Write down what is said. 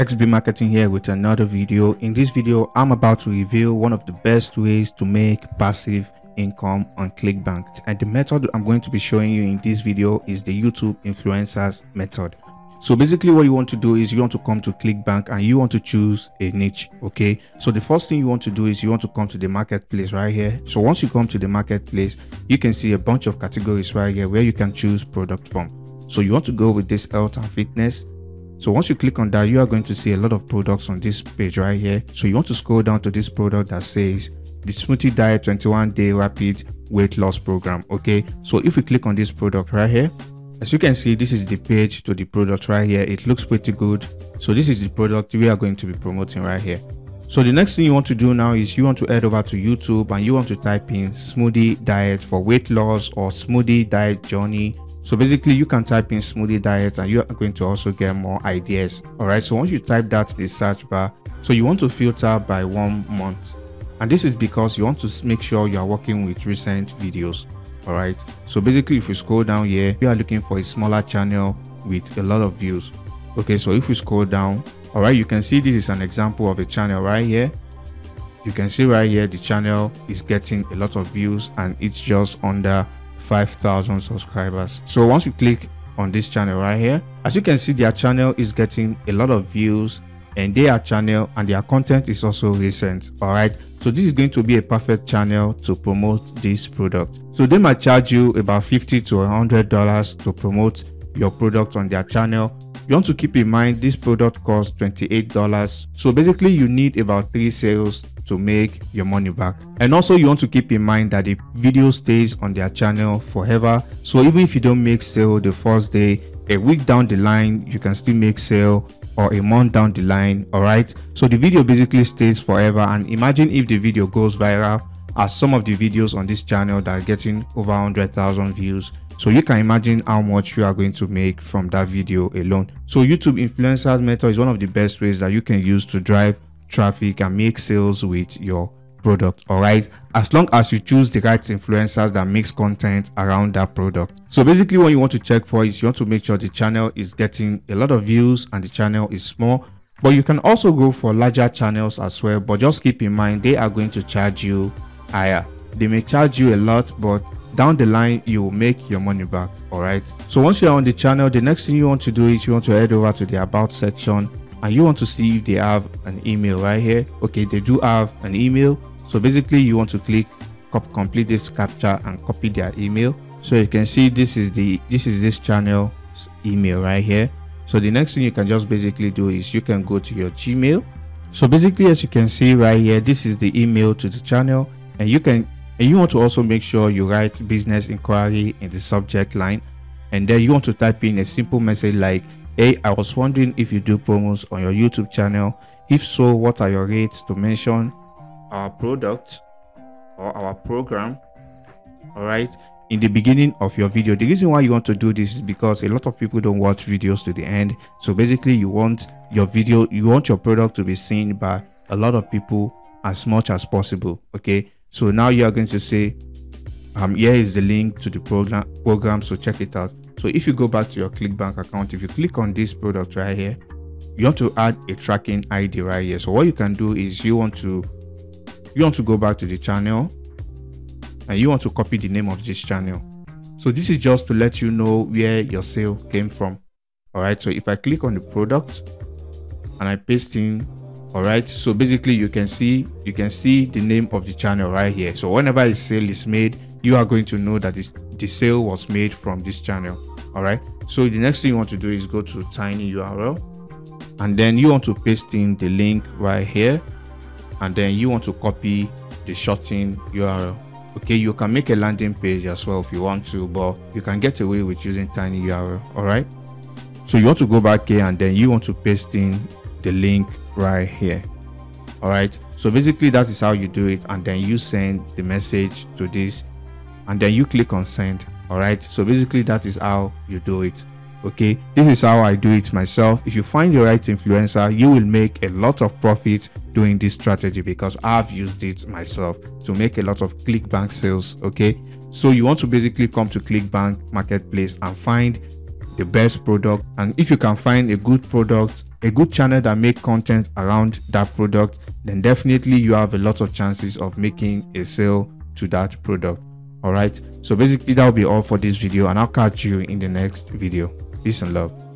XB Marketing here with another video. In this video, I'm about to reveal one of the best ways to make passive income on ClickBank. And the method I'm going to be showing you in this video is the YouTube influencers method. So basically what you want to do is you want to come to ClickBank and you want to choose a niche. Okay, so the first thing you want to do is you want to come to the marketplace right here. So once you come to the marketplace, you can see a bunch of categories right here where you can choose product from. So you want to go with this health and fitness. So once you click on that, you are going to see a lot of products on this page right here. So you want to scroll down to this product that says the Smoothie Diet 21 Day Rapid Weight Loss Program. Okay, so if you click on this product right here, as you can see, this is the page to the product right here. It looks pretty good. So this is the product we are going to be promoting right here. So the next thing you want to do now is you want to head over to YouTube and you want to type in Smoothie Diet for weight loss or Smoothie Diet Journey. So basically you can type in Smoothie Diet and you are going to also get more ideas. All right, so once you type that in the search bar, so you want to filter by 1 month, and this is because you want to make sure you are working with recent videos. All right, so basically if we scroll down here, we are looking for a smaller channel with a lot of views. Okay, so if we scroll down, all right, you can see this is an example of a channel right here. You can see right here the channel is getting a lot of views and it's just under 5,000 subscribers. So once you click on this channel right here, as you can see, their channel is getting a lot of views and their content is also recent. All right, so this is going to be a perfect channel to promote this product. So they might charge you about $50 to $100 to promote your product on their channel. You want to keep in mind this product costs $28, so basically you need about 3 sales to make your money back. And also you want to keep in mind that the video stays on their channel forever. So even if you don't make sale the first day, a week down the line you can still make sale, or a month down the line. All right, so the video basically stays forever. And imagine if the video goes viral, as some of the videos on this channel that are getting over 100,000 views. So you can imagine how much you are going to make from that video alone. So YouTube influencers method is one of the best ways that you can use to drive traffic and make sales with your product. All right, as long as you choose the right influencers that makes content around that product. So basically what you want to check for is you want to make sure the channel is getting a lot of views and the channel is small, but you can also go for larger channels as well. But just keep in mind they are going to charge you higher. They may charge you a lot, but down the line you will make your money back. All right, so once you're on the channel, the next thing you want to do is you want to head over to the about section and you want to see if they have an email right here. Okay, they do have an email. So basically you want to click complete this captcha and copy their email. So you can see this is this channel's email right here. So the next thing you can just basically do is you can go to your Gmail. So basically as you can see right here, this is the email to the channel, and you want to also make sure you write business inquiry in the subject line, and then you want to type in a simple message like, "Hey, I was wondering if you do promos on your YouTube channel. If so, what are your rates to mention our product or our program?" All right, in the beginning of your video. The reason why you want to do this is because a lot of people don't watch videos to the end. So basically you want your product to be seen by a lot of people as much as possible. Okay, so now you are going to say, here is the link to the program, so check it out. So if you go back to your ClickBank account, if you click on this product right here, you want to add a tracking ID right here. So what you can do is you want to go back to the channel and you want to copy the name of this channel. So this is just to let you know where your sale came from. All right, so if I click on the product and I paste in, all right, so basically you can see the name of the channel right here. So whenever a sale is made, you are going to know that the sale was made from this channel. All right, so the next thing you want to do is go to TinyURL, and then you want to paste in the link right here, and then you want to copy the shortened URL. Okay, you can make a landing page as well if you want to, but you can get away with using TinyURL. All right, so you want to go back here and then you want to paste in the link right here. All right, so basically that is how you do it, and then you send the message to this and then you click on send. All right, so basically that is how you do it. Okay, this is how I do it myself. If you find the right influencer, you will make a lot of profit doing this strategy, because I've used it myself to make a lot of ClickBank sales. Okay, so you want to basically come to ClickBank marketplace and find the best product, and if you can find a good product, a good channel that make content around that product, then definitely you have a lot of chances of making a sale to that product. All right, so basically that'll be all for this video, and I'll catch you in the next video. Peace and love.